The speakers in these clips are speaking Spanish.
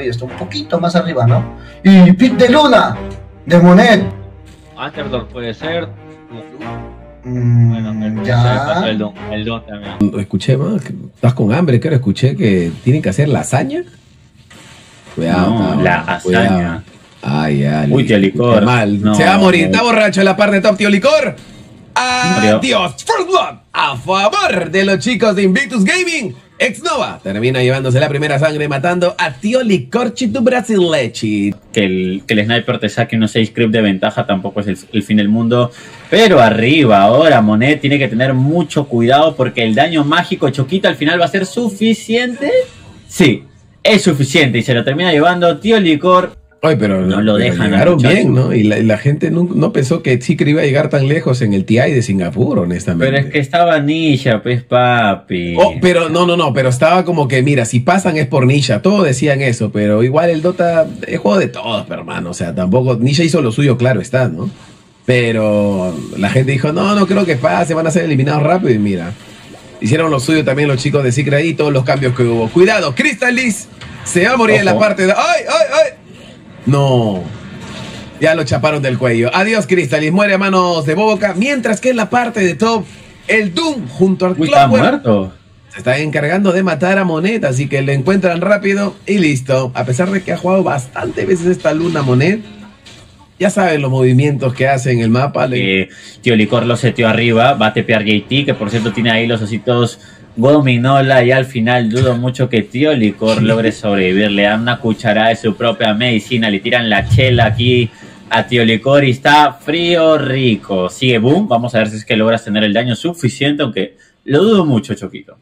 Y está un poquito más arriba, ¿no? Y pit de Luna, de Monet. Underdog puede ser. Bueno, ya. El don también. Escuché, man, estás con hambre, claro, escuché que tienen que hacer lasaña. Cuidado, no, cabrón, la hazaña. Ay, ay. Uy, Thiolicor. Mal. No, se va a morir. Está borracho en la parte de top, Thiolicor. Adiós. First blood a favor de los chicos de Invictus Gaming. Xnova termina llevándose la primera sangre matando a Thiolicor tu Brasilechi. Que el sniper te saque unos 6 creeps de ventaja tampoco es el fin del mundo. Pero arriba ahora Monet tiene que tener mucho cuidado porque el daño mágico choquita al final va a ser suficiente. Sí, es suficiente y se lo termina llevando Thiolicor. Ay, pero no lo dejan. Llegaron bien, ¿no? Y la gente no pensó que Sikri iba a llegar tan lejos en el TI de Singapur, honestamente. Pero es que estaba Nisha, pues, papi. Oh, pero no, pero estaba como que, mira, si pasan es por Nisha. Todos decían eso, pero igual el Dota es juego de todos, pero, hermano. O sea, tampoco. Nisha hizo lo suyo, claro está, ¿no? Pero la gente dijo, no creo que pase, van a ser eliminados rápido. Y mira, hicieron lo suyo también los chicos de Sikri ahí, todos los cambios que hubo. Cuidado, Crystallis se va a morir. Ojo. En la parte de. ¡Ay! No, ya lo chaparon del cuello. Adiós, Crystallis. Muere a manos de BoBoKa. Mientras que en la parte de top, el Doom junto al Clockwerk se está encargando de matar a Monet. Así que le encuentran rápido y listo. A pesar de que ha jugado bastante veces esta Luna Monet, ya saben los movimientos que hace en el mapa. Thiolicor lo seteó arriba. Va a tepear JT, que por cierto tiene ahí los ositos Gominola, y al final dudo mucho que Thiolicor logre sobrevivir. Le dan una cucharada de su propia medicina, le tiran la chela aquí a Thiolicor y está frío rico. Sigue Boom, vamos a ver si es que logras tener el daño suficiente, aunque lo dudo mucho, Choquito.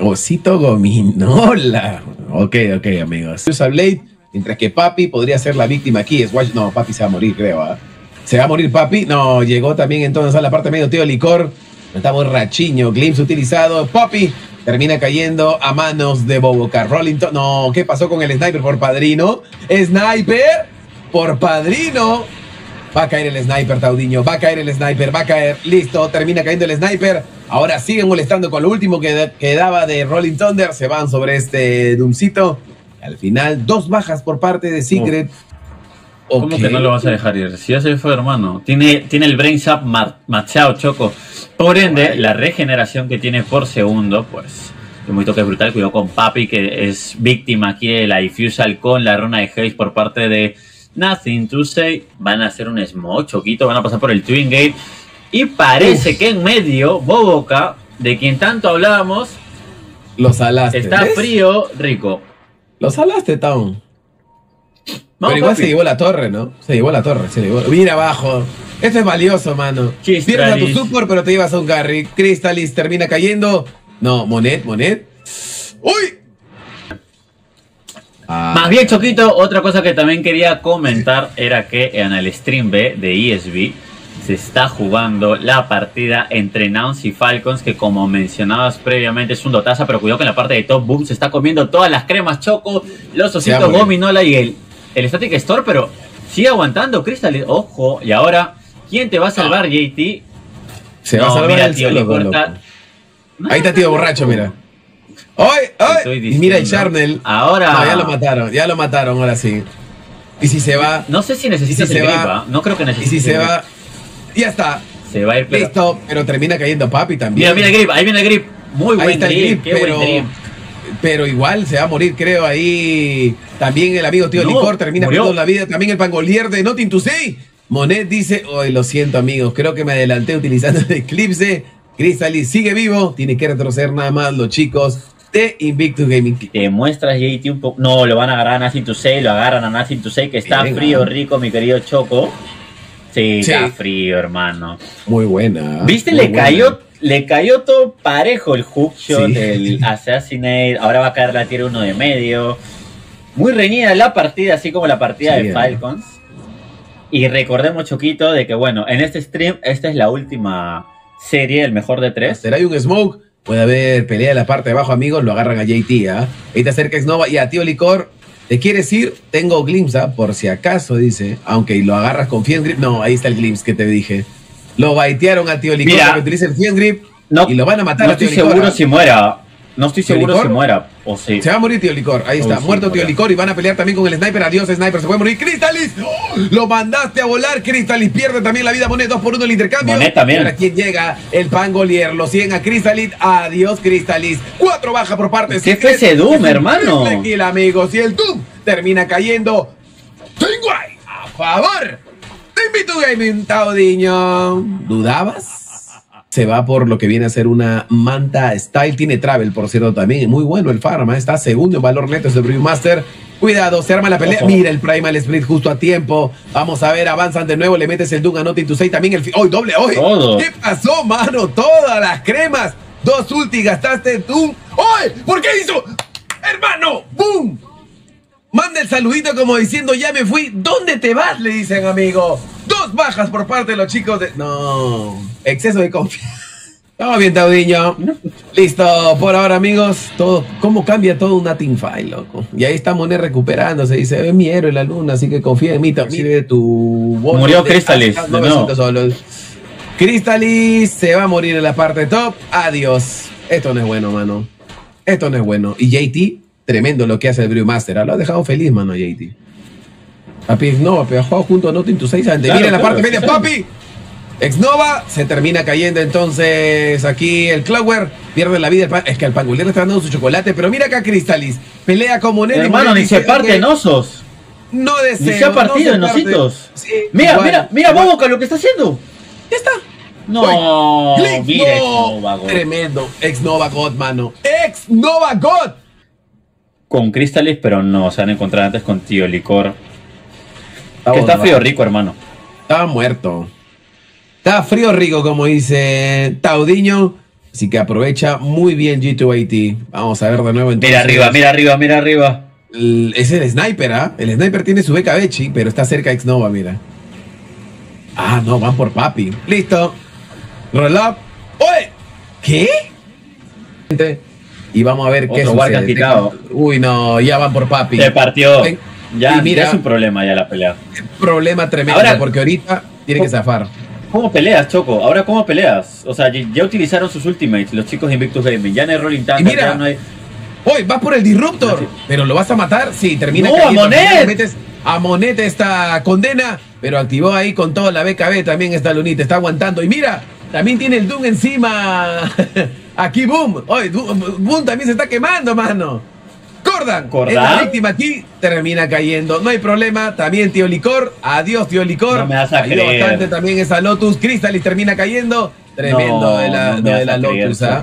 Osito Gominola. Ok, amigos. Usa Blade, mientras que Papi podría ser la víctima aquí. No, Papi se va a morir, creo. ¿Se va a morir Papi? No, llegó también entonces a la parte medio Thiolicor. Está borrachiño, Glimpse utilizado, Poppy termina cayendo a manos de BoBoKa. Rolling Thunder, no, ¿qué pasó con el Sniper por padrino? Sniper por padrino, va a caer el Sniper, Taudiño, va a caer, listo, termina cayendo el Sniper. Ahora siguen molestando con lo último que quedaba de Rolling Thunder, se van sobre este Doomcito. Al final, 2 bajas por parte de Secret. ¿Cómo que no lo vas a dejar ir? Si ya se fue, hermano. Tiene el Brain Zap machado, Choco. Por ende, la regeneración que tiene por segundo, pues, es muy toque brutal. Cuidado con Papi, que es víctima aquí de la Diffusal con la runa de Haze por parte de Nothing to Say. Van a hacer un smoke, Choquito. Van a pasar por el Twin Gate. Y parece que en medio, BoBoKa, de quien tanto hablábamos, lo salaste. Está frío, rico. Lo salaste, Town. Pero igual se llevó la torre, ¿no? Se llevó la torre. Mira abajo. Esto es valioso, mano. Pierdes a tu support, pero te llevas a un carry. Crystallis termina cayendo. No, Monet. ¡Uy! Más bien, Choquito, otra cosa que también quería comentar era que en el stream B de ESB se está jugando la partida entre Nouns y Falcons, que como mencionabas previamente es un dotaza, pero cuidado que en la parte de top Boom se está comiendo todas las cremas, Choco, los ositos Gominola y el Static Store, pero sigue aguantando Crystallis. Ojo, y ahora, ¿quién te va a salvar, JT? Se va a salvar, mira, el tío, no, ahí está tío borracho, mira. ¡Ay! Mira el Charnel. Ahora. No, ya lo mataron, ahora sí. Y si se va. No sé si necesita gripa. No creo que necesite. Y si se va. Ya está. Se va a ir pero... Listo, pero termina cayendo Papi también. Mira el grip, ahí viene el grip. Muy buen está grip, qué pero... buen grip. Pero igual se va a morir, creo, ahí. También el amigo Thiolicor termina perdiendo la vida. También el Pangolier de Nothing to Say. Monet dice, hoy lo siento, amigos, creo que me adelanté utilizando el Eclipse. Crystallis sigue vivo. Tiene que retroceder nada más los chicos de Invictus Gaming. Te muestras, JT, un poco. No, lo van a agarrar a Nothing to Say, lo agarran a Nothing to Say, que está frío, rico, mi querido Choco. Sí, está frío, hermano. Muy buena. ¿Viste? Muy Le cayó todo parejo el hookshot, el assassinate. Ahora va a caer la tierra 1 de medio. Muy reñida la partida, así como la partida de Falcons. Y recordemos, Choquito, de que bueno, en este stream, esta es la última serie, el mejor de 3. ¿Será un smoke? Puede haber pelea en la parte de abajo, amigos. Lo agarran a JT, ahí te acerca Xnova y a Thiolicor. ¿Te quieres ir? Tengo Glimpse, por si acaso, dice. Aunque lo agarras con Fiend Grip. No, ahí está el Glimpse que te dije. Lo baitearon a Thiolicor, que utiliza el Fiend Grip. No, y lo van a matar. No estoy seguro si muera. No estoy seguro si muera. O sí. Se va a morir Thiolicor. Ahí está. Muerto Thiolicor. Y van a pelear también con el Sniper. Adiós, Sniper. Se puede morir. ¡Crystallis! ¡Oh! Lo mandaste a volar. Crystallis pierde también la vida. Monet 2 por 1 el intercambio. Monet también. Ahora quien llega, el Pangolier. Lo siguen a Crystallis. Adiós, Crystallis. 4 baja por parte. ¿Qué fue ese Doom, hermano? Tranquila, amigos. Y el Doom termina cayendo. ¡Tengo ahí! ¡A favor! ¡Te invito a Gaming, Taudiño! ¿Dudabas? Se va por lo que viene a ser una Manta Style. Tiene travel, por cierto, también. Muy bueno el farm. Está segundo en valor neto. Es el Brewmaster. Cuidado, se arma la pelea. Mira el Primal Split justo a tiempo. Vamos a ver, avanzan de nuevo. Le metes el Doom a Nothing to Say. También el... ¡Hoy, doble hoy! ¿Qué pasó, mano? Todas las cremas. 2 ulti, gastaste Doom. ¡Hoy! ¿Por qué hizo? ¡Hermano! ¡Boom! Manda el saludito como diciendo, ya me fui. ¿Dónde te vas? Le dicen, amigo. 2 bajas por parte de los chicos de... No... Exceso de confianza. Estamos bien, Taudiño. Listo, por ahora, amigos. Todo, ¿cómo cambia todo una teamfight, loco? Y ahí está Monet recuperándose. Dice, es mi héroe la Luna, así que confía en mí. También de tu... Murió Crystallis. Crystallis se va a morir en la parte top. Adiós. Esto no es bueno, mano. Esto no es bueno. Y JT, tremendo lo que hace el Brewmaster. Lo ha dejado feliz, mano, JT. Papi, Xnova, pero ha jugado junto a Nothing to Say. Mira la parte media, papi. Xnova se termina cayendo entonces aquí el Clover, pierde la vida. Es que al Pangolier le está dando su chocolate, pero mira acá Crystallis, pelea con Monet. Hermano, ni se parte en osos. No deseo. Ni se ha partido en ositos. Sí, mira, igual, mira BoBoKa lo que está haciendo. Ya está. No, mira Xnova God. Tremendo, Xnova God, mano. Xnova God. Con Crystallis, pero no, se han encontrado antes con Thiolicor. Que está frío rico, hermano. Estaba muerto. Está frío rico, como dice Taudiño. Así que aprovecha muy bien G2AT. Vamos a ver de nuevo. Entonces, mira arriba, mira arriba, mira arriba. Es el Sniper, ¿ah? El Sniper tiene su BKB, pero está cerca de Xnova, mira. Ah, no, van por papi. Listo. Roll up. ¡Oye! ¿Qué? Y vamos a ver qué sucede. Uy, no, ya van por papi. Se partió. Ya, mira, es un problema ya la pelea. Problema tremendo, ahora, porque ahorita tiene que zafar. ¿Cómo peleas, Choco? Ahora, ¿cómo peleas? O sea, ya utilizaron sus ultimates los chicos de Invictus Gaming. Ya no hay Rolling Thunder, ya no hay... ¡Oye, vas por el Disruptor! ¿Pero lo vas a matar? Sí, termina cayendo. ¡A Monet! A Monet esta condena, pero activó ahí con toda la BKB también esta Lunita. Está aguantando. Y mira, también tiene el Doom encima. Aquí, Boom. ¡Oye, Boom también se está quemando, mano! Cordan, la víctima aquí termina cayendo. No hay problema. También Thiolicor. Adiós, Thiolicor. No me vas a creer. Bastante también esa Lotus. Crystallis termina cayendo. Tremendo de la Lotus. Creer,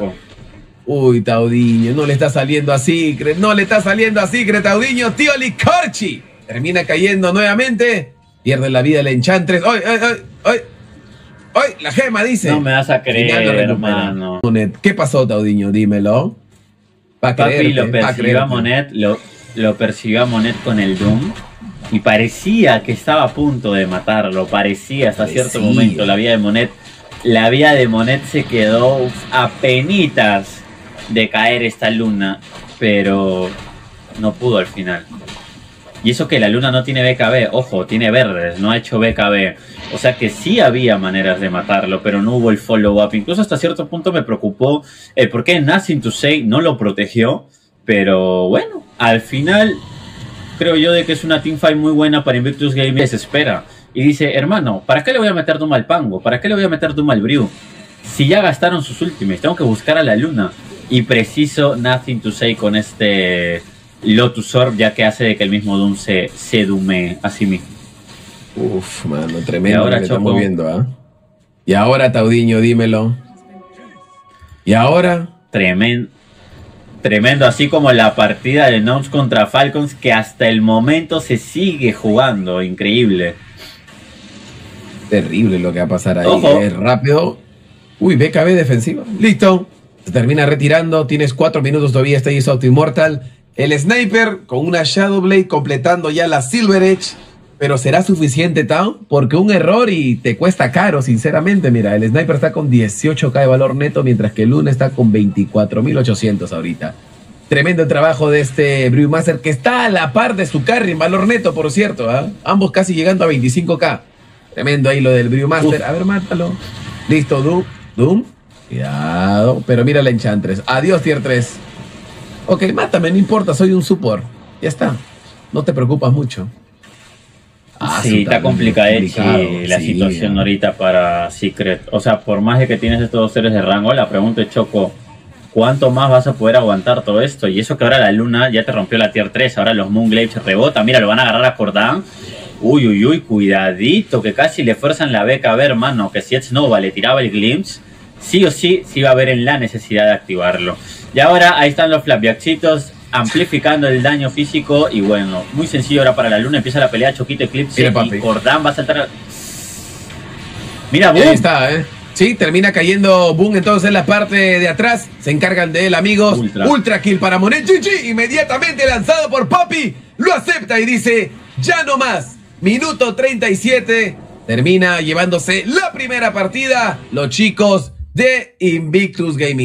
uy, Taudiño. No le está saliendo a Secret. No le está saliendo a Secret, Taudiño. Thiolicorchi termina cayendo nuevamente. Pierde la vida la Enchantress. ¡Ay, ay, ay! ¡Ay! ¡Ay! La gema dice. No me vas a creer, hermano. ¿Qué pasó, Taudiño? Dímelo. Papi, lo persiguió a Monet, lo persiguió a Monet con el Doom y parecía que estaba a punto de matarlo, parecía hasta cierto momento. La vida de Monet se quedó a penitas de caer esta Luna, pero no pudo al final. Y eso que la Luna no tiene BKB, ojo, tiene verdes, no ha hecho BKB. O sea que sí había maneras de matarlo, pero no hubo el follow-up. Incluso hasta cierto punto me preocupó el por qué Nothing to Say no lo protegió. Pero bueno, al final creo yo de que es una teamfight muy buena para Invictus Gaming. Desespera y dice, hermano, ¿para qué le voy a meter Doom al Pango? ¿Para qué le voy a meter Doom al Brew? Si ya gastaron sus ultimates, tengo que buscar a la Luna. Y preciso Nothing to Say con este... Lotus Orb, ya que hace de que el mismo Doom se dume a sí mismo. Uf, mano, tremendo ahora, lo que estamos viendo, ¿ah? Y ahora, Taudiño, dímelo. Y ahora... Tremendo, así como la partida de Nouns contra Falcons, que hasta el momento se sigue jugando. Increíble. Terrible lo que va a pasar ahí. Ojo. Rápido. Uy, BKB defensiva. Listo. Se termina retirando. Tienes 4 minutos todavía. Este es Auto Immortal. El Sniper con una Shadowblade completando ya la Silver Edge. Pero ¿será suficiente, Tau? Porque un error y te cuesta caro, sinceramente. Mira, el Sniper está con 18k de valor neto, mientras que Luna está con 24.800 ahorita. Tremendo trabajo de este Brewmaster, que está a la par de su carry en valor neto, por cierto, ¿eh? Ambos casi llegando a 25k. Tremendo ahí lo del Brewmaster. A ver, mátalo. Listo, Doom. Cuidado. Pero mira la Enchantress. Adiós, tier 3. Ok, mátame, no importa. Soy un support. Ya está. No te preocupas mucho. Ah, sí, está complicada la situación ahorita para Secret. O sea, por más de que tienes estos dos seres de rango, la pregunta es, Choco, ¿cuánto más vas a poder aguantar todo esto? Y eso que ahora la Luna ya te rompió la tier 3, ahora los Moonglaives rebotan. Mira, lo van a agarrar a Cordán. Uy, uy, uy, cuidadito, que casi le fuerzan la beca. A ver, hermano, que si Xnova le tiraba el Glimpse, sí o sí, sí va a haber en la necesidad de activarlo. Y ahora ahí están los flapjackcitos, amplificando el daño físico. Y bueno, muy sencillo ahora para la Luna. Empieza la pelea, Choquito, Eclipse. Mira, y Cordán va a saltar a... Mira, Boom. Ahí está, ¿eh? Sí, termina cayendo Boom entonces en la parte de atrás. Se encargan de él, amigos. Ultra kill para Monet. GG, inmediatamente lanzado por Papi. Lo acepta y dice, ya no más. Minuto 37. Termina llevándose la primera partida los chicos de Invictus Gaming.